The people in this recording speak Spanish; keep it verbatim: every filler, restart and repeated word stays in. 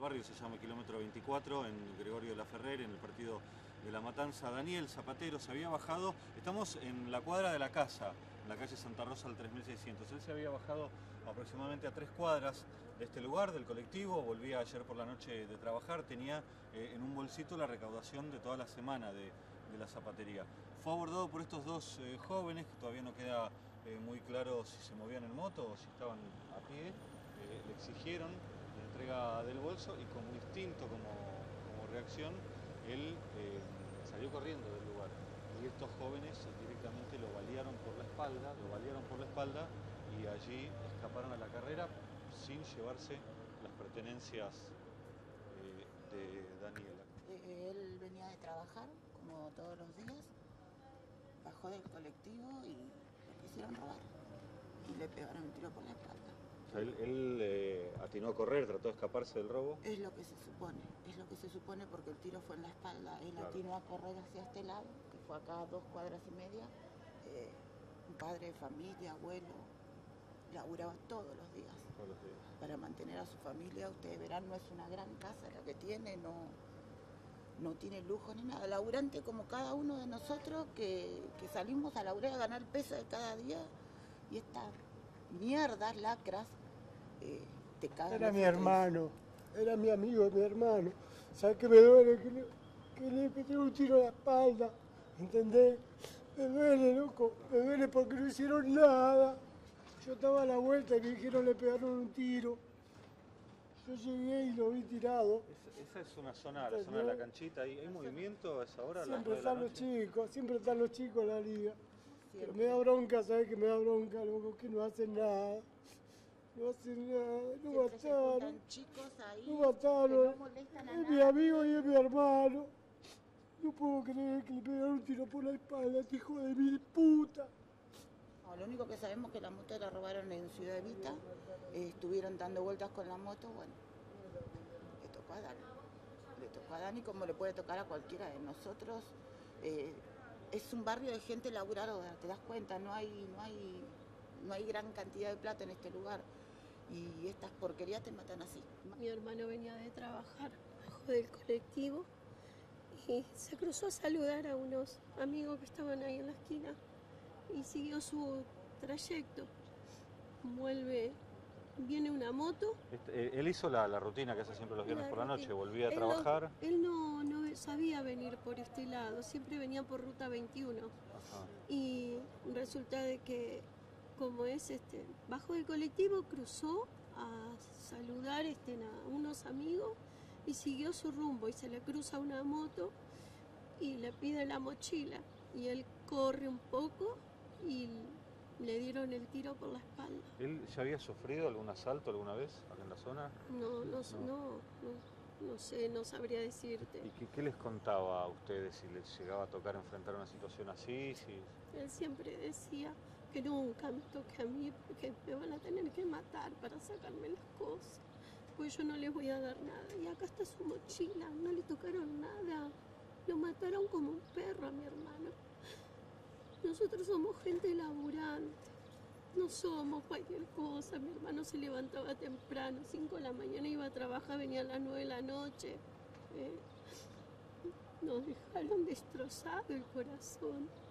El barrio se llama Kilómetro veinticuatro, en Gregorio de Laferrere, en el partido de La Matanza. Daniel Zapatero se había bajado, estamos en la cuadra de la casa, en la calle Santa Rosa al tres mil seiscientos. Él se había bajado aproximadamente a tres cuadras de este lugar, del colectivo, volvía ayer por la noche de trabajar, tenía eh, en un bolsito la recaudación de toda la semana de, de la zapatería. Fue abordado por estos dos eh, jóvenes, que todavía no queda eh, muy claro si se movían en moto o si estaban a pie. eh, le exigieron la entrega del bolso y como instinto, como, como reacción, él eh, salió corriendo del lugar y estos jóvenes directamente lo balearon por la espalda, lo balearon por la espalda y allí escaparon a la carrera sin llevarse las pertenencias eh, de Daniela. Él venía de trabajar, como todos los días, bajó del colectivo y lo quisieron robar y le pegaron un tiro por la espalda. Él, él eh, atinó a correr, trató de escaparse del robo. Es lo que se supone, es lo que se supone porque el tiro fue en la espalda. Él claro. Atinó a correr hacia este lado, que fue acá a dos cuadras y media. Eh, un padre de familia, abuelo, laburaba todos los días. Todos los días. Para mantener a su familia, ustedes verán, no es una gran casa la que tiene, no, no tiene lujo ni nada. Laburante como cada uno de nosotros que, que salimos a laburar a ganar peso de cada día y está... mierdas, lacras, eh, te cagan. Era mi hermano, era mi amigo, mi hermano. ¿Sabes qué me duele? Que le, que le metí un tiro en la espalda, ¿entendés? Me duele, loco, me duele porque no hicieron nada. Yo estaba a la vuelta y me dijeron le pegaron un tiro. Yo llegué y lo vi tirado. Es, esa es una zona, ¿entendés? La zona de la canchita, ¿hay, hay movimiento a esa hora? Siempre están los chicos, siempre están los chicos en la liga. Pero me da bronca, ¿sabes que me da bronca? Luego que no hacen nada, no hacen nada, no mataron, no mataron, es mi amigo y es mi hermano. No puedo creer que le pegaron un tiro por la espalda, este hijo de mil puta. No, lo único que sabemos es que la moto la robaron en Ciudad Evita, eh, estuvieron dando vueltas con la moto, bueno, le tocó a Dani, le tocó a Dani como le puede tocar a cualquiera de nosotros. Eh, Es un barrio de gente laburadora, te das cuenta, no hay, no hay, no hay gran cantidad de plata en este lugar y estas porquerías te matan así. Mi hermano venía de trabajar bajo del colectivo y se cruzó a saludar a unos amigos que estaban ahí en la esquina y siguió su trayecto. Vuelve, viene una moto. Este, él hizo la, la rutina que hace siempre los viernes la por la noche, volvía a él trabajar. No, él no... sabía venir por este lado, siempre venía por Ruta veintiuno. Ajá. Y resulta de que como es este, bajó del colectivo, cruzó a saludar este, a unos amigos y siguió su rumbo y se le cruza una moto y le pide la mochila y él corre un poco y le dieron el tiro por la espalda. ¿Él ya había sufrido algún asalto alguna vez acá en la zona? No, no, no, no, no. No sé, no sabría decirte. ¿Y qué, qué les contaba a ustedes si les llegaba a tocar enfrentar una situación así? Si... Él siempre decía que nunca me toque a mí porque me van a tener que matar para sacarme las cosas. Pues yo no les voy a dar nada. Y acá está su mochila, no le tocaron nada. Lo mataron como un perro a mi hermano. Nosotros somos gente laburante. No somos cualquier cosa, mi hermano se levantaba temprano, cinco de la mañana iba a trabajar, venía a las nueve de la noche. Eh, nos dejaron destrozado el corazón.